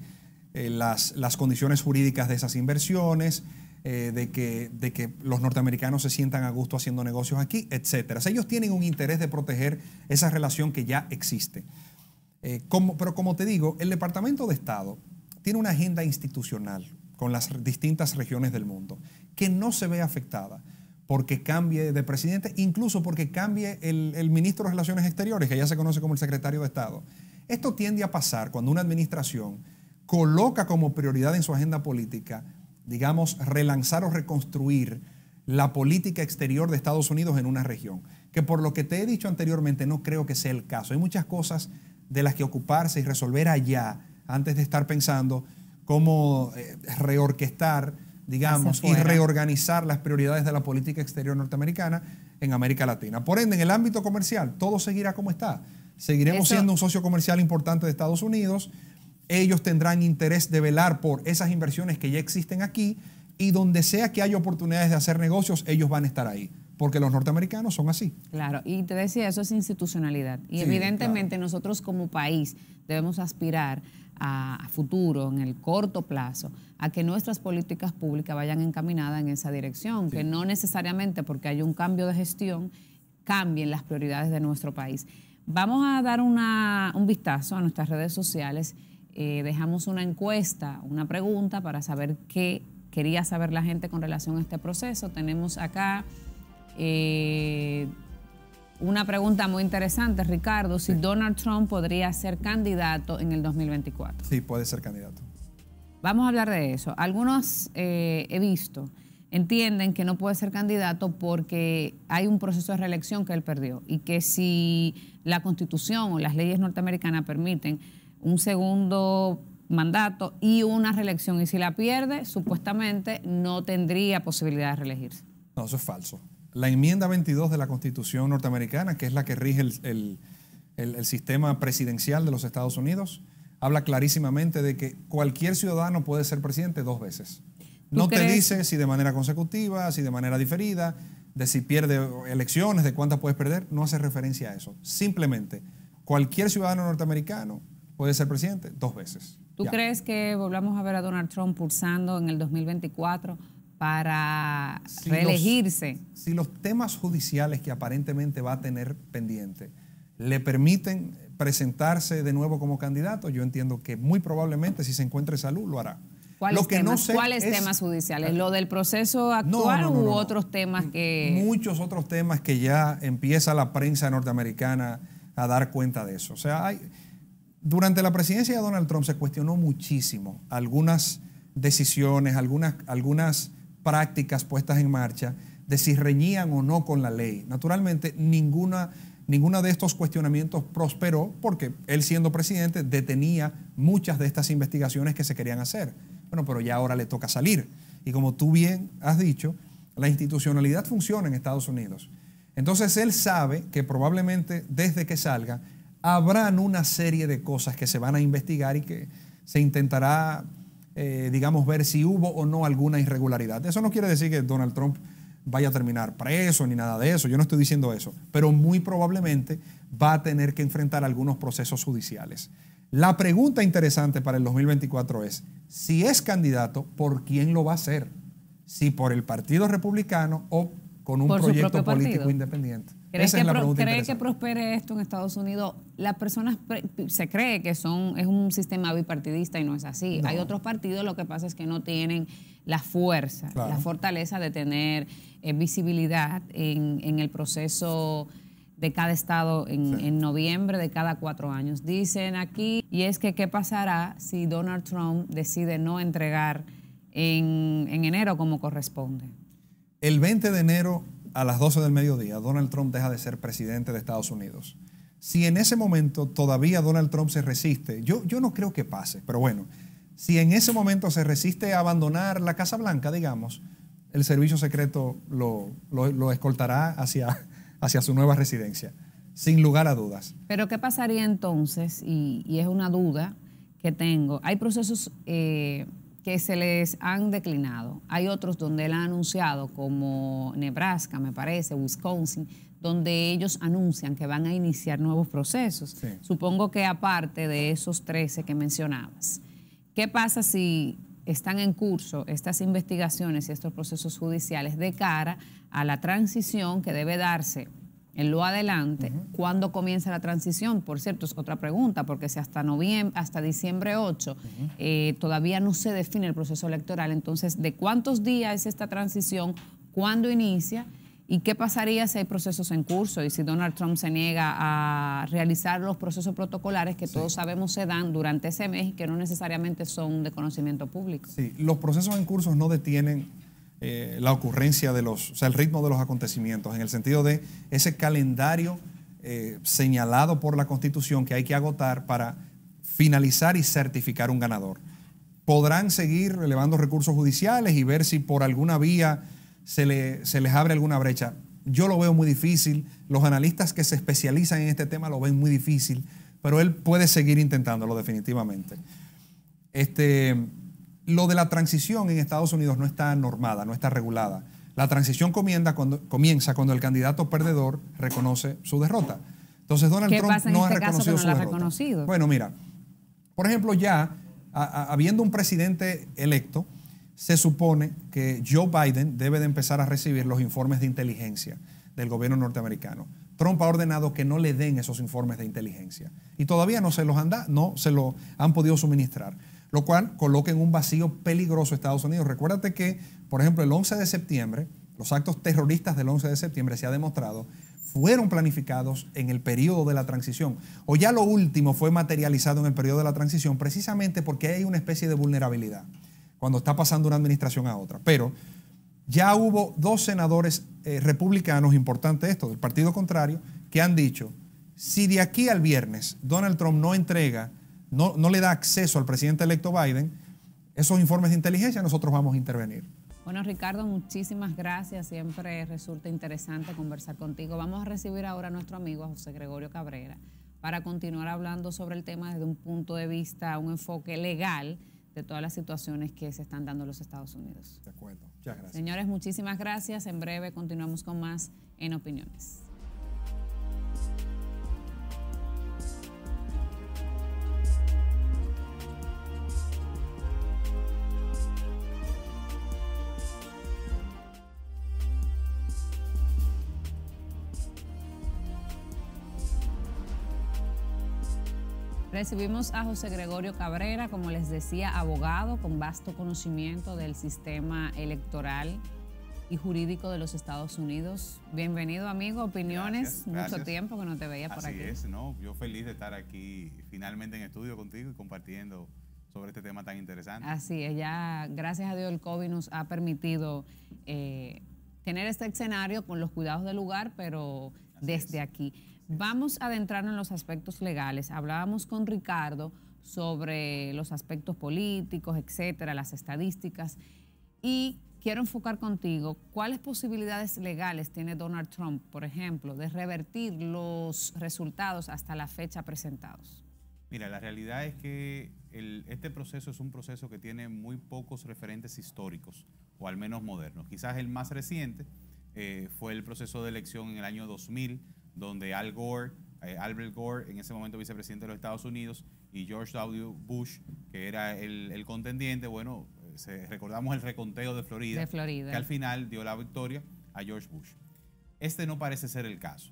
eh, las, las condiciones jurídicas de esas inversiones, eh, de, que, de que los norteamericanos se sientan a gusto haciendo negocios aquí, etcétera. O sea, ellos tienen un interés de proteger esa relación que ya existe. Eh, como, pero como te digo, el Departamento de Estado tiene una agenda institucional con las distintas regiones del mundo que no se ve afectada porque cambie de presidente, incluso porque cambie el, el ministro de Relaciones Exteriores, que ya se conoce como el secretario de Estado. Esto tiende a pasar cuando una administración coloca como prioridad en su agenda política, digamos, relanzar o reconstruir la política exterior de Estados Unidos en una región, que por lo que te he dicho anteriormente no creo que sea el caso. Hay muchas cosas de las que ocuparse y resolver allá antes de estar pensando cómo eh, reorquestar, digamos, y reorganizar las prioridades de la política exterior norteamericana en América Latina. Por ende, en el ámbito comercial, todo seguirá como está. Seguiremos Eso. siendo un socio comercial importante de Estados Unidos. Ellos tendrán interés de velar por esas inversiones que ya existen aquí, y donde sea que haya oportunidades de hacer negocios, ellos van a estar ahí, porque los norteamericanos son así. Claro, y te decía, eso es institucionalidad. Y sí, evidentemente claro. nosotros como país debemos aspirar a futuro, en el corto plazo, a que nuestras políticas públicas vayan encaminadas en esa dirección, sí. que no necesariamente porque hay un cambio de gestión cambien las prioridades de nuestro país. Vamos a dar una, un vistazo a nuestras redes sociales. Eh, dejamos una encuesta, una pregunta para saber qué quería saber la gente con relación a este proceso. Tenemos acá eh, una pregunta muy interesante, Ricardo, si sí. Donald Trump podría ser candidato en el dos mil veinticuatro. Sí, puede ser candidato. Vamos a hablar de eso. Algunos eh, he visto, entienden que no puede ser candidato porque hay un proceso de reelección que él perdió y que si la Constitución o las leyes norteamericanas permiten un segundo mandato y una reelección, y si la pierde, supuestamente no tendría posibilidad de reelegirse. No, eso es falso. La enmienda veintidós de la Constitución norteamericana, que es la que rige el, el, el, el sistema presidencial de los Estados Unidos, habla clarísimamente de que cualquier ciudadano puede ser presidente dos veces. No te dice si de manera consecutiva, si de manera diferida, de si pierde elecciones, de cuántas puedes perder. No hace referencia a eso. Simplemente, cualquier ciudadano norteamericano puede ser presidente dos veces. ¿Tú ya. crees que volvamos a ver a Donald Trump pulsando en el dos mil veinticuatro para si reelegirse? Los, si los temas judiciales que aparentemente va a tener pendiente le permiten presentarse de nuevo como candidato, yo entiendo que muy probablemente, si se encuentra en salud, lo hará. ¿Cuáles temas? No sé ¿Cuáles es, temas judiciales? ¿Lo del proceso actual no, no, no, u no, no, otros temas que...? Muchos otros temas que ya empieza la prensa norteamericana a dar cuenta de eso. O sea, hay, durante la presidencia de Donald Trump se cuestionó muchísimo algunas decisiones, algunas, algunas prácticas puestas en marcha de si reñían o no con la ley. Naturalmente, ninguna, ninguna de estos cuestionamientos prosperó porque él, siendo presidente, detenía muchas de estas investigaciones que se querían hacer. Bueno, pero ya ahora le toca salir. Y como tú bien has dicho, la institucionalidad funciona en Estados Unidos. Entonces él sabe que probablemente desde que salga habrán una serie de cosas que se van a investigar y que se intentará, eh, digamos, ver si hubo o no alguna irregularidad. Eso no quiere decir que Donald Trump vaya a terminar preso ni nada de eso. Yo no estoy diciendo eso. Pero muy probablemente va a tener que enfrentar algunos procesos judiciales. La pregunta interesante para el dos mil veinticuatro es, si es candidato, ¿por quién lo va a hacer? Si por el Partido Republicano o con un proyecto político independiente. ¿Cree Esa que, es la pregunta ¿cree que prospere esto en Estados Unidos? Las personas se cree que son, es un sistema bipartidista y no es así. No. Hay otros partidos, lo que pasa es que no tienen la fuerza, claro. la fortaleza de tener eh, visibilidad en, en el proceso de cada estado en, sí. en noviembre de cada cuatro años. Dicen aquí, y es que qué pasará si Donald Trump decide no entregar en, en enero como corresponde. El veinte de enero a las doce del mediodía, Donald Trump deja de ser presidente de Estados Unidos. Si en ese momento todavía Donald Trump se resiste, yo, yo no creo que pase, pero bueno, si en ese momento se resiste a abandonar la Casa Blanca, digamos, el servicio secreto lo, lo, lo escoltará hacia... hacia su nueva residencia, sin lugar a dudas. Pero ¿qué pasaría entonces? Y, y es una duda que tengo. Hay procesos eh, que se les han declinado. Hay otros donde él ha anunciado, como Nebraska, me parece, Wisconsin, donde ellos anuncian que van a iniciar nuevos procesos. Sí. Supongo que aparte de esos trece que mencionabas, ¿Qué pasa si están en curso estas investigaciones y estos procesos judiciales de cara a la transición que debe darse en lo adelante? Uh-huh. ¿Cuándo comienza la transición? Por cierto, es otra pregunta, porque si hasta noviembre, hasta diciembre ocho uh-huh. eh, todavía no se define el proceso electoral, entonces, ¿de cuántos días es esta transición? ¿Cuándo inicia? ¿Y qué pasaría si hay procesos en curso y si Donald Trump se niega a realizar los procesos protocolares que sí. todos sabemos se dan durante ese mes y que no necesariamente son de conocimiento público? Sí, los procesos en curso no detienen eh, la ocurrencia de los, o sea, el ritmo de los acontecimientos, en el sentido de ese calendario eh, señalado por la Constitución que hay que agotar para finalizar y certificar un ganador. Podrán seguir elevando recursos judiciales y ver si por alguna vía Se, le, se les abre alguna brecha. Yo lo veo muy difícil, los analistas que se especializan en este tema lo ven muy difícil, pero él puede seguir intentándolo definitivamente. Este, lo de la transición en Estados Unidos no está normada, no está regulada. La transición comienza cuando, comienza cuando el candidato perdedor reconoce su derrota. Entonces Donald Trump no, este ha reconocido no su derrota. Reconocido? Bueno, mira, por ejemplo, ya a, a, habiendo un presidente electo, se supone que Joe Biden debe de empezar a recibir los informes de inteligencia del gobierno norteamericano. Trump ha ordenado que no le den esos informes de inteligencia y todavía no se los han, da, no se lo han podido suministrar, lo cual coloca en un vacío peligroso a Estados Unidos. Recuérdate que, por ejemplo, el once de septiembre, los actos terroristas del once de septiembre, se ha demostrado, fueron planificados en el periodo de la transición, o ya lo último fue materializado en el periodo de la transición, precisamente porque hay una especie de vulnerabilidad cuando está pasando una administración a otra. Pero ya hubo dos senadores eh, republicanos, importante esto, del partido contrario, que han dicho, si de aquí al viernes Donald Trump no entrega, no, no le da acceso al presidente electo Biden esos informes de inteligencia, nosotros vamos a intervenir. Bueno, Ricardo, muchísimas gracias. Siempre resulta interesante conversar contigo. Vamos a recibir ahora a nuestro amigo José Gregorio Cabrera para continuar hablando sobre el tema desde un punto de vista, un enfoque legal, de todas las situaciones que se están dando en los Estados Unidos. De acuerdo, muchas gracias. Señores, muchísimas gracias. En breve continuamos con más en Opiniones. Recibimos a José Gregorio Cabrera, como les decía, abogado con vasto conocimiento del sistema electoral y jurídico de los Estados Unidos. Bienvenido, amigo, Opiniones. Gracias, gracias. Mucho tiempo que no te veía por Así aquí. Así es, ¿no? Yo feliz de estar aquí finalmente en estudio contigo y compartiendo sobre este tema tan interesante. Así es, ya gracias a Dios el COVID nos ha permitido eh, tener este escenario con los cuidados del lugar, pero Así desde es. aquí. Vamos a adentrarnos en los aspectos legales. Hablábamos con Ricardo sobre los aspectos políticos, etcétera, las estadísticas. Y quiero enfocar contigo cuáles posibilidades legales tiene Donald Trump, por ejemplo, de revertir los resultados hasta la fecha presentados. Mira, la realidad es que el, este proceso es un proceso que tiene muy pocos referentes históricos, o al menos modernos. Quizás el más reciente eh, fue el proceso de elección en el año dos mil, donde Al Gore, eh, Albert Gore, en ese momento vicepresidente de los Estados Unidos, y George W. Bush, que era el, el contendiente, bueno, se, recordamos el reconteo de Florida, de Florida, que al final dio la victoria a George Bush. Este no parece ser el caso.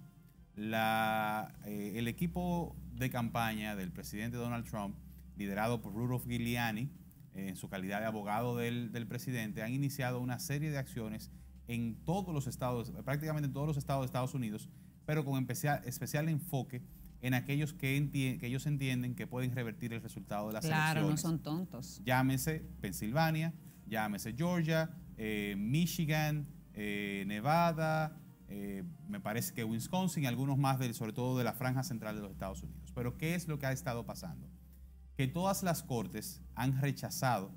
La, eh, el equipo de campaña del presidente Donald Trump, liderado por Rudolph Giuliani, eh, en su calidad de abogado del, del presidente, han iniciado una serie de acciones en todos los estados, prácticamente en todos los estados de Estados Unidos, pero con especial, especial enfoque en aquellos que, entie, que ellos entienden que pueden revertir el resultado de las claro, elecciones. Claro, no son tontos. Llámese Pensilvania, llámese Georgia, eh, Michigan, eh, Nevada, eh, me parece que Wisconsin, algunos más, del, sobre todo de la franja central de los Estados Unidos. Pero ¿qué es lo que ha estado pasando? Que todas las cortes han rechazado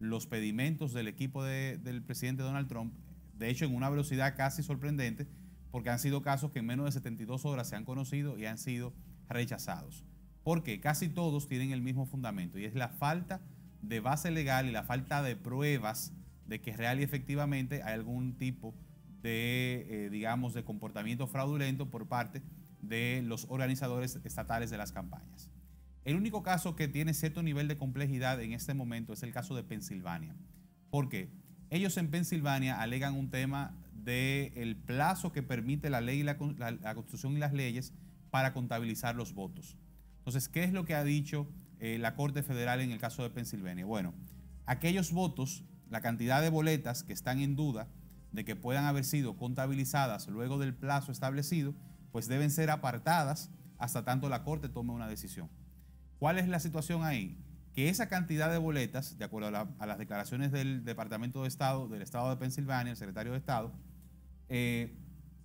los pedimentos del equipo de, del presidente Donald Trump, de hecho en una velocidad casi sorprendente, porque han sido casos que en menos de setenta y dos horas se han conocido y han sido rechazados. Porque casi todos tienen el mismo fundamento, y es la falta de base legal y la falta de pruebas de que real y efectivamente hay algún tipo de, eh, digamos, de comportamiento fraudulento por parte de los organizadores estatales de las campañas. El único caso que tiene cierto nivel de complejidad en este momento es el caso de Pensilvania. ¿Por qué? Ellos en Pensilvania alegan un tema del plazo que permite la ley, la, la, la Constitución y las leyes para contabilizar los votos. Entonces, ¿qué es lo que ha dicho eh, la Corte Federal en el caso de Pensilvania? Bueno, aquellos votos, la cantidad de boletas que están en duda de que puedan haber sido contabilizadas luego del plazo establecido, pues deben ser apartadas hasta tanto la Corte tome una decisión. ¿Cuál es la situación ahí? Que esa cantidad de boletas, de acuerdo a, la, a las declaraciones del Departamento de Estado, del Estado de Pensilvania, el Secretario de Estado, eh,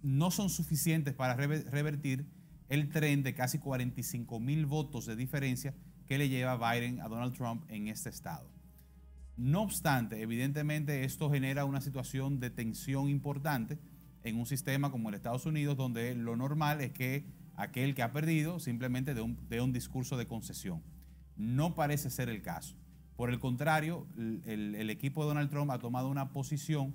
no son suficientes para revertir el tren de casi cuarenta y cinco mil votos de diferencia que le lleva Biden a Donald Trump en este estado. No obstante, evidentemente esto genera una situación de tensión importante en un sistema como el Estados Unidos, donde lo normal es que aquel que ha perdido simplemente dé un, dé un discurso de concesión. No parece ser el caso. Por el contrario, el, el equipo de Donald Trump ha tomado una posición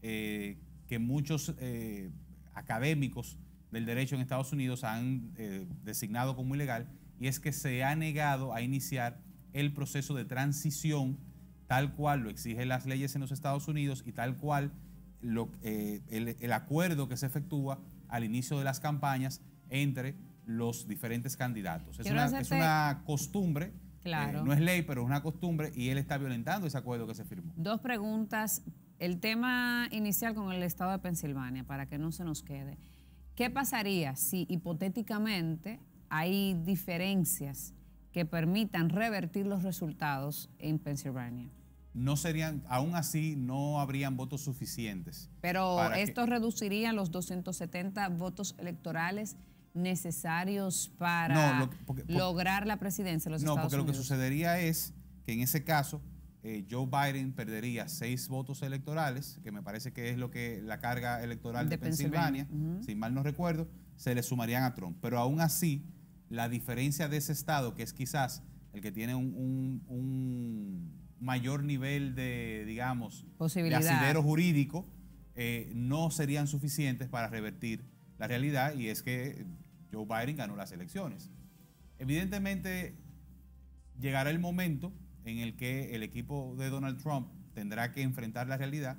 eh, que muchos eh, académicos del derecho en Estados Unidos han eh, designado como ilegal, y es que se ha negado a iniciar el proceso de transición tal cual lo exigen las leyes en los Estados Unidos y tal cual lo, eh, el, el acuerdo que se efectúa al inicio de las campañas entre los diferentes candidatos. Es, una, hacerte... es una costumbre, claro. eh, no es ley, pero es una costumbre, y él está violentando ese acuerdo que se firmó. Dos preguntas. El tema inicial con el estado de Pensilvania, para que no se nos quede. ¿Qué pasaría si hipotéticamente hay diferencias que permitan revertir los resultados en Pensilvania? No serían, aún así no habrían votos suficientes. Pero esto que... reduciría los doscientos setenta votos electorales necesarios para no, lo, porque, porque, lograr la presidencia de los no, Estados Unidos. No, porque lo que sucedería es que en ese caso eh, Joe Biden perdería seis votos electorales, que me parece que es lo que la carga electoral de, de Pensilvania, Pensilvania uh-huh. si mal no recuerdo, se le sumarían a Trump. Pero aún así, la diferencia de ese estado, que es quizás el que tiene un, un, un mayor nivel de, digamos, de asidero jurídico, eh, no serían suficientes para revertir la realidad, y es que Joe Biden ganó las elecciones. Evidentemente, llegará el momento en el que el equipo de Donald Trump tendrá que enfrentar la realidad,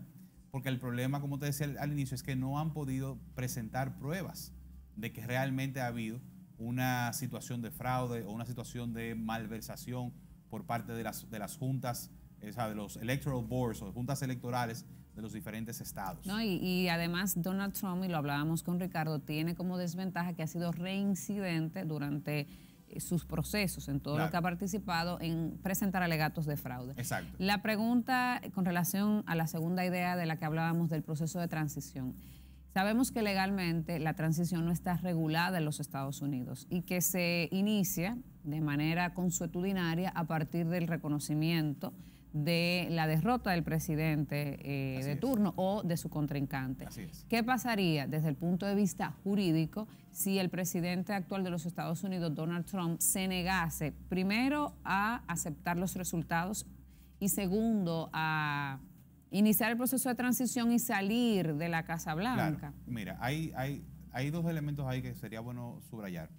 porque el problema, como te decía al, al inicio, es que no han podido presentar pruebas de que realmente ha habido una situación de fraude o una situación de malversación por parte de las, de las juntas, o sea, de los electoral boards o juntas electorales de los diferentes estados. No, y, y además Donald Trump, y lo hablábamos con Ricardo, tiene como desventaja que ha sido reincidente durante sus procesos, en todo claro. lo que ha participado, en presentar alegatos de fraude. Exacto. La pregunta con relación a la segunda idea de la que hablábamos, del proceso de transición. Sabemos que legalmente la transición no está regulada en los Estados Unidos y que se inicia de manera consuetudinaria a partir del reconocimiento de la derrota del presidente eh, de turno es. o de su contrincante. Así es. ¿Qué pasaría desde el punto de vista jurídico si el presidente actual de los Estados Unidos, Donald Trump, se negase primero a aceptar los resultados y segundo a iniciar el proceso de transición y salir de la Casa Blanca? Claro. Mira, hay, hay, hay dos elementos ahí que sería bueno subrayar.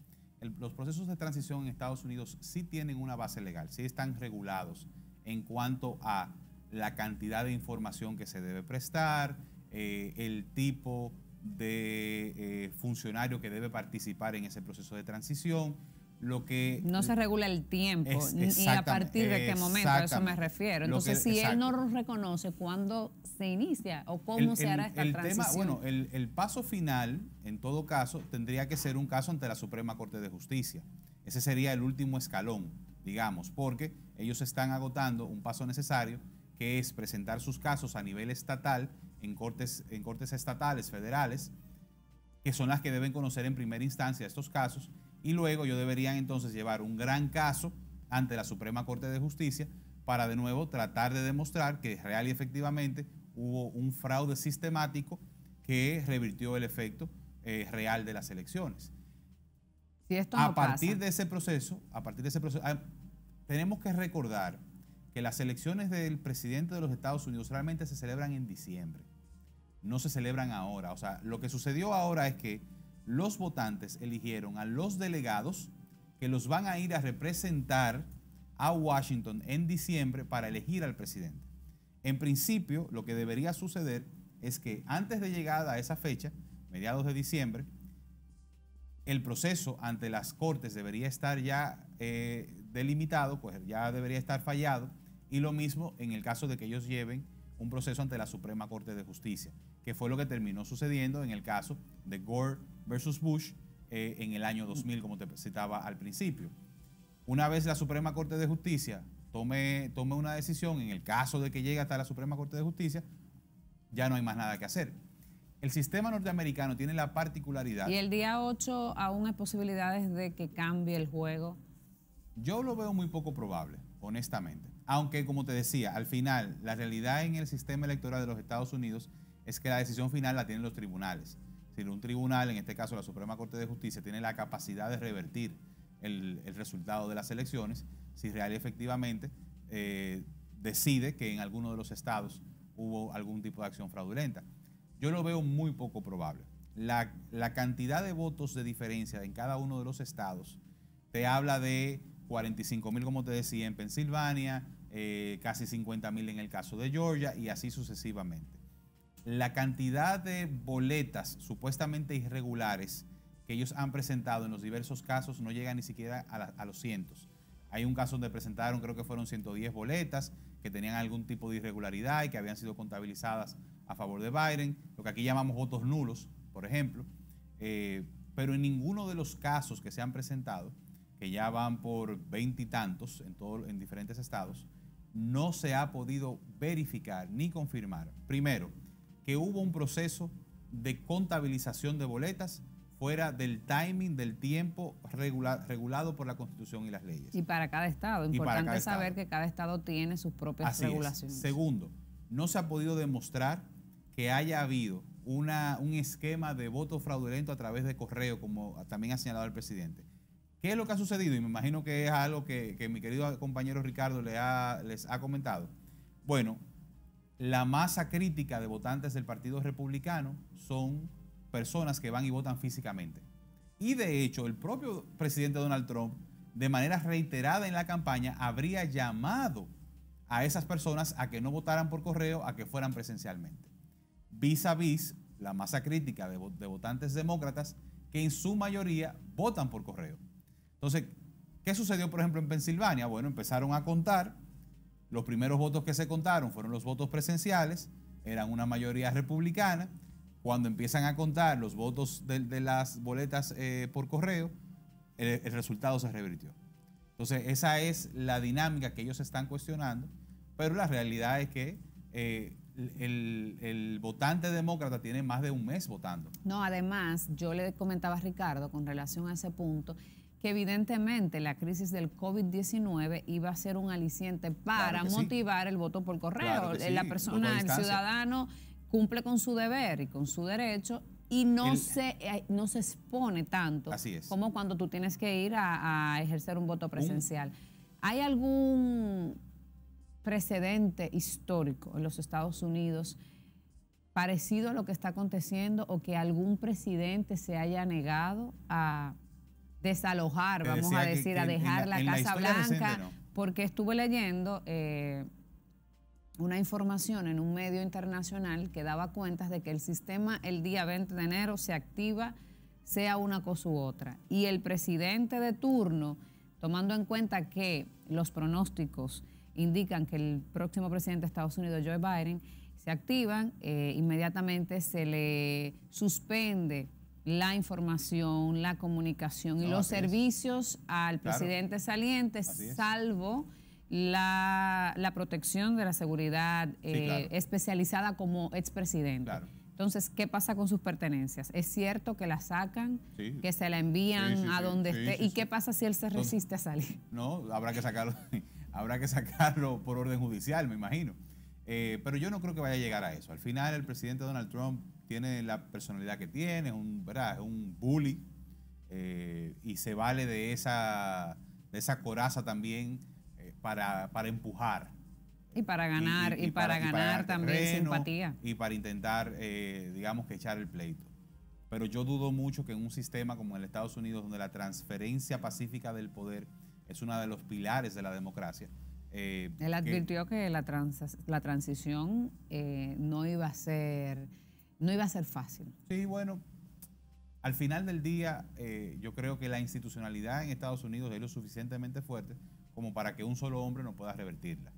El, los procesos de transición en Estados Unidos sí tienen una base legal, sí están regulados en cuanto a la cantidad de información que se debe prestar, eh, el tipo de eh, funcionario que debe participar en ese proceso de transición, lo que... No se regula el tiempo, ni a partir de qué momento, a eso me refiero. Entonces, que, si él no lo reconoce, ¿cuándo se inicia o cómo el, se el, hará esta el transición? Tema, bueno, el, el paso final, en todo caso, tendría que ser un caso ante la Suprema Corte de Justicia. Ese sería el último escalón, digamos, porque ellos están agotando un paso necesario, que es presentar sus casos a nivel estatal, en cortes, en cortes estatales, federales, que son las que deben conocer en primera instancia estos casos, y luego ellos deberían entonces llevar un gran caso ante la Suprema Corte de Justicia para de nuevo tratar de demostrar que real y efectivamente hubo un fraude sistemático que revirtió el efecto eh, real de las elecciones. Si esto no a partir pasa. de ese proceso, a partir de ese proceso, ah, tenemos que recordar que las elecciones del presidente de los Estados Unidos realmente se celebran en diciembre, no se celebran ahora. O sea, lo que sucedió ahora es que los votantes eligieron a los delegados que los van a ir a representar a Washington en diciembre para elegir al presidente. En principio, lo que debería suceder es que antes de llegar a esa fecha, mediados de diciembre, el proceso ante las Cortes debería estar ya eh, delimitado, pues ya debería estar fallado, y lo mismo en el caso de que ellos lleven un proceso ante la Suprema Corte de Justicia, que fue lo que terminó sucediendo en el caso de Gore versus Bush eh, en el año dos mil, como te citaba al principio. Una vez la Suprema Corte de Justicia tome, tome una decisión, en el caso de que llegue hasta la Suprema Corte de Justicia, ya no hay más nada que hacer. El sistema norteamericano tiene la particularidad. ¿Y el día ocho aún hay posibilidades de que cambie el juego? Yo lo veo muy poco probable, honestamente. Aunque, como te decía, al final, la realidad en el sistema electoral de los Estados Unidos es que la decisión final la tienen los tribunales. Si un tribunal, en este caso la Suprema Corte de Justicia, tiene la capacidad de revertir el, el resultado de las elecciones, si real y efectivamente eh, decide que en alguno de los estados hubo algún tipo de acción fraudulenta. Yo lo veo muy poco probable. La, la cantidad de votos de diferencia en cada uno de los estados te habla de cuarenta y cinco mil, como te decía, en Pensilvania, eh, casi cincuenta mil en el caso de Georgia y así sucesivamente. La cantidad de boletas supuestamente irregulares que ellos han presentado en los diversos casos no llega ni siquiera a, la, a los cientos. Hay un caso donde presentaron, creo que fueron ciento diez boletas que tenían algún tipo de irregularidad y que habían sido contabilizadas a favor de Biden, lo que aquí llamamos votos nulos, por ejemplo, eh, pero en ninguno de los casos que se han presentado, que ya van por veintitantos en, en diferentes estados, no se ha podido verificar ni confirmar, primero, que hubo un proceso de contabilización de boletas fuera del timing, del tiempo regular, regulado por la Constitución y las leyes. Y para cada estado, importante cada saber estado. que cada estado tiene sus propias Así regulaciones. Es. Segundo, no se ha podido demostrar que haya habido una, un esquema de voto fraudulento a través de correo, como también ha señalado el presidente. ¿Qué es lo que ha sucedido? Y me imagino que es algo que, que mi querido compañero Ricardo le ha, les ha comentado. Bueno, la masa crítica de votantes del Partido Republicano son personas que van y votan físicamente. Y de hecho, el propio presidente Donald Trump, de manera reiterada en la campaña, habría llamado a esas personas a que no votaran por correo, a que fueran presencialmente. Vis a vis, la masa crítica de, de votantes demócratas que en su mayoría votan por correo. Entonces, ¿qué sucedió, por ejemplo, en Pensilvania? Bueno, empezaron a contar. Los primeros votos que se contaron fueron los votos presenciales, eran una mayoría republicana. Cuando empiezan a contar los votos de, de las boletas eh, por correo, el, el resultado se revirtió. Entonces, esa es la dinámica que ellos están cuestionando, pero la realidad es que eh, el, el votante demócrata tiene más de un mes votando. No, además, yo le comentaba a Ricardo con relación a ese punto, que evidentemente la crisis del COVID diecinueve iba a ser un aliciente para claro motivar sí. el voto por correo. Claro que sí. La persona, el ciudadano, cumple con su deber y con su derecho y no, el, se, no se expone tanto así es. como cuando tú tienes que ir a, a ejercer un voto presencial. Un, ¿Hay algún precedente histórico en los Estados Unidos parecido a lo que está aconteciendo o que algún presidente se haya negado a desalojar, vamos a decir, que, que a dejar la, la Casa Blanca? Reciente, ¿no? Porque estuve leyendo Eh, una información en un medio internacional que daba cuentas de que el sistema el día veinte de enero se activa, sea una cosa u otra. Y el presidente de turno, tomando en cuenta que los pronósticos indican que el próximo presidente de Estados Unidos, Joe Biden, se activan, eh, inmediatamente se le suspende la información, la comunicación no, y los servicios es. al claro. presidente saliente, salvo La, la protección de la seguridad sí, eh, claro. especializada como expresidente. Claro. Entonces, ¿qué pasa con sus pertenencias? ¿Es cierto que la sacan, sí. que se la envían sí, sí, a donde sí, esté? Sí, ¿Y sí, qué sí. pasa si él se resiste Entonces, a salir? No, habrá que sacarlo, habrá que sacarlo por orden judicial, me imagino. Eh, pero yo no creo que vaya a llegar a eso. Al final, el presidente Donald Trump tiene la personalidad que tiene, es un, ¿verdad? Es un bully eh, y se vale de esa, de esa coraza también Para, para empujar. Y para ganar, y, y, y, para, y para ganar y para también simpatía. Y para intentar, eh, digamos, que echar el pleito. pero yo dudo mucho que en un sistema como el Estados Unidos, donde la transferencia pacífica del poder es uno de los pilares de la democracia. Eh, Él advirtió que, que la, trans, la transición eh, no iba a ser, no iba a ser fácil. Sí, bueno, al final del día eh, yo creo que la institucionalidad en Estados Unidos es lo suficientemente fuerte como para que un solo hombre no pueda revertirla.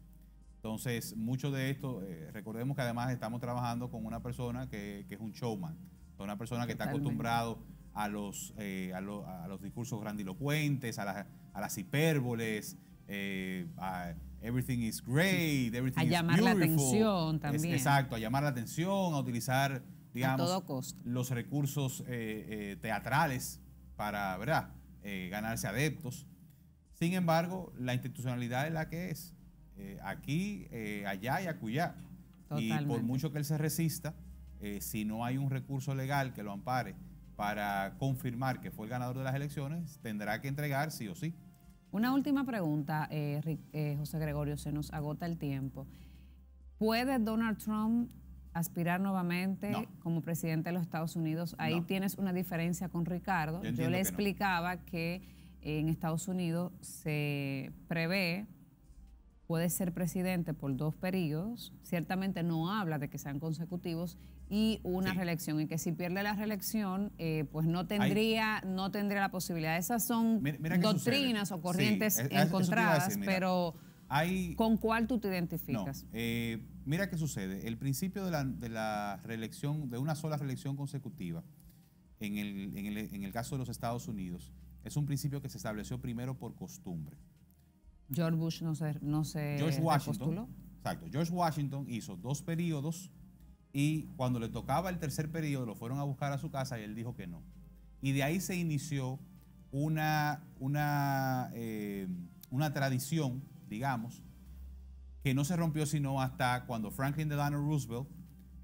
Entonces, mucho de esto, eh, recordemos que además estamos trabajando con una persona que, que es un showman, una persona que está acostumbrado a los, eh, a, lo, a los discursos grandilocuentes, a, la, a las hipérboles, Eh, a everything is great, everything a is llamar beautiful. La atención también. Es, exacto, a llamar la atención, a utilizar, digamos, a todo costo, los recursos eh, eh, teatrales para, ¿verdad?, eh, ganarse adeptos. Sin embargo, la institucionalidad es la que es. Eh, aquí, eh, allá y acullá. Totalmente. Y por mucho que él se resista, eh, si no hay un recurso legal que lo ampare para confirmar que fue el ganador de las elecciones, tendrá que entregar sí o sí. Una última pregunta, eh, eh, José Gregorio, se nos agota el tiempo. ¿Puede Donald Trump aspirar nuevamente no. como presidente de los Estados Unidos? Ahí no. tienes una diferencia con Ricardo. Yo, Yo le que explicaba no. que en Estados Unidos se prevé, puede ser presidente por dos periodos, ciertamente no habla de que sean consecutivos, y una sí. reelección, y que si pierde la reelección, eh, pues no tendría, Ahí, no tendría la posibilidad. Esas son mira, mira doctrinas sucede. o corrientes sí, es, encontradas, decir, mira, pero hay, ¿con cuál tú te identificas? No, eh, mira qué sucede. El principio de la, de la reelección, de una sola reelección consecutiva, en el, en, el, en el caso de los Estados Unidos, es un principio que se estableció primero por costumbre. George Bush no se, no se George Washington, postuló. Exacto. George Washington hizo dos periodos, y cuando le tocaba el tercer periodo lo fueron a buscar a su casa y él dijo que no. Y de ahí se inició una, una, eh, una tradición, digamos, que no se rompió sino hasta cuando Franklin Delano Roosevelt,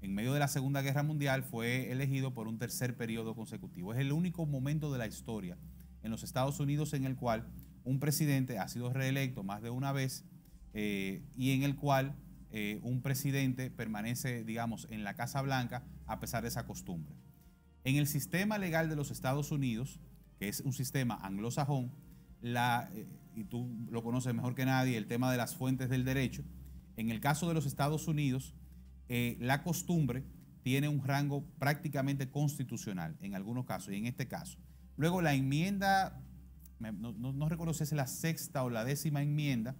en medio de la Segunda Guerra Mundial, fue elegido por un tercer periodo consecutivo. Es el único momento de la historia en los Estados Unidos en el cual un presidente ha sido reelecto más de una vez eh, y en el cual... Eh, un presidente permanece, digamos, en la Casa Blanca a pesar de esa costumbre. En el sistema legal de los Estados Unidos, que es un sistema anglosajón, la, eh, y tú lo conoces mejor que nadie, el tema de las fuentes del derecho, en el caso de los Estados Unidos, eh, la costumbre tiene un rango prácticamente constitucional en algunos casos, y en este caso. Luego la enmienda, no, no, no recuerdo si es la sexta o la décima enmienda,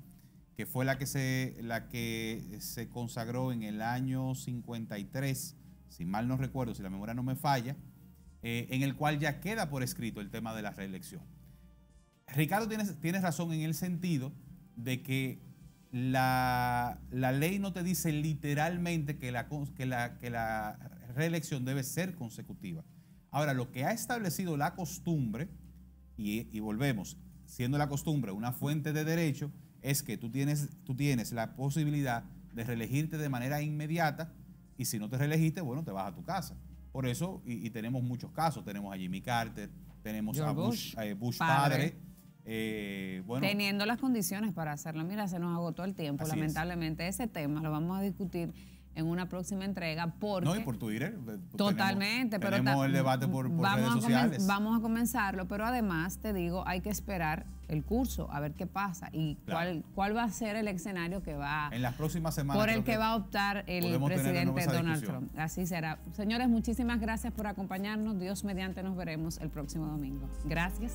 que fue la que, se, la que se consagró en el año cincuenta y tres, si mal no recuerdo, si la memoria no me falla, eh, en el cual ya queda por escrito el tema de la reelección. Ricardo, tienes, tienes razón en el sentido de que la, la ley no te dice literalmente que la, que, la, que la reelección debe ser consecutiva. Ahora, lo que ha establecido la costumbre, y, y volvemos, siendo la costumbre una fuente de derecho, es que tú tienes, tú tienes la posibilidad de reelegirte de manera inmediata, y si no te reelegiste, bueno, te vas a tu casa. Por eso, y, y tenemos muchos casos, tenemos a Jimmy Carter, tenemos George a Bush, Bush, eh, Bush padre, padre eh, bueno, teniendo las condiciones para hacerlo. Mira, se nos agotó el tiempo, lamentablemente. Es. Ese tema lo vamos a discutir en una próxima entrega, porque... No, y por Twitter. Totalmente. Tenemos, pero tenemos el debate por, por vamos redes sociales. Vamos a comenzarlo, pero además, te digo, hay que esperar el curso, a ver qué pasa y claro. cuál, cuál va a ser el escenario que va... En las próximas semanas. Por el que, que va a optar el presidente Donald Trump. Así será. Señores, muchísimas gracias por acompañarnos. Dios mediante, nos veremos el próximo domingo. Gracias.